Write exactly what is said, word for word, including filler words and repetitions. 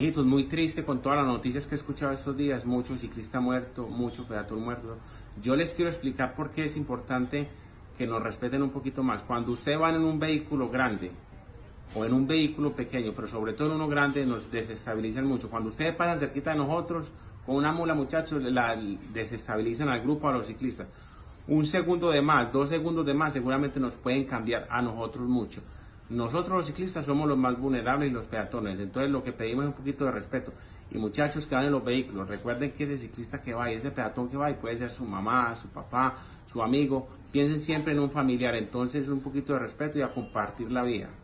Muy triste con todas las noticias que he escuchado estos días, mucho ciclista muerto, mucho peatón muerto. Yo les quiero explicar por qué es importante que nos respeten un poquito más. Cuando ustedes van en un vehículo grande o en un vehículo pequeño, pero sobre todo en uno grande, nos desestabilizan mucho. Cuando ustedes pasan cerquita de nosotros con una mula, muchachos, la desestabilizan al grupo, a los ciclistas. Un segundo de más, dos segundos de más, seguramente nos pueden cambiar a nosotros mucho. Nosotros los ciclistas somos los más vulnerables y los peatones, entonces lo que pedimos es un poquito de respeto. Y muchachos que van en los vehículos, recuerden que ese ciclista que va y ese peatón que va y puede ser su mamá, su papá, su amigo, piensen siempre en un familiar, entonces un poquito de respeto y a compartir la vida.